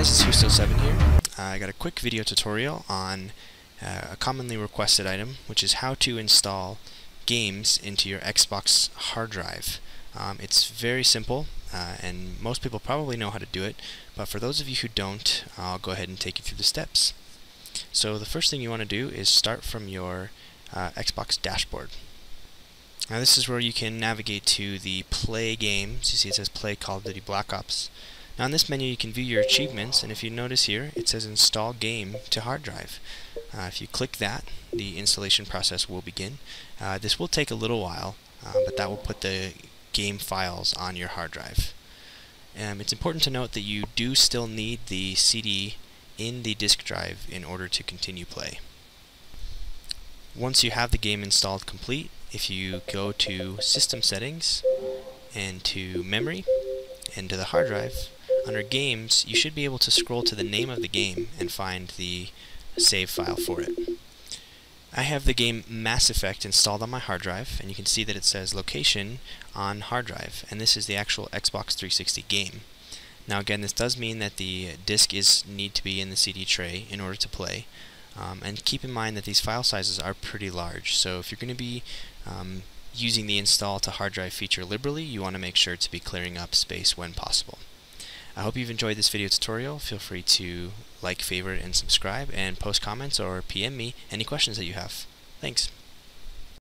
guys, it's Hoost07 here. I got a quick video tutorial on a commonly requested item, which is how to install games into your Xbox hard drive. It's very simple, and most people probably know how to do it, but for those of you who don't, I'll go ahead and take you through the steps. So the first thing you want to do is start from your Xbox dashboard. Now this is where you can navigate to the Play Games. You see it says Play Call of Duty Black Ops. Now on this menu you can view your achievements, and if you notice here it says Install Game to Hard Drive. If you click that, the installation process will begin. This will take a little while, but that will put the game files on your hard drive. It's important to note that you do still need the CD in the disk drive in order to continue play. Once you have the game installed complete, if you go to System Settings and to Memory and to the hard drive, under Games you should be able to scroll to the name of the game and find the save file for it. I have the game Mass Effect installed on my hard drive, and you can see that it says Location on hard drive, and this is the actual Xbox 360 game. Now again, this does mean that the disc needs to be in the CD tray in order to play. And keep in mind that these file sizes are pretty large, so if you're going to be using the install to hard drive feature liberally, you want to make sure to be clearing up space when possible. I hope you've enjoyed this video tutorial. Feel free to like, favorite, and subscribe, and post comments or PM me any questions that you have. Thanks.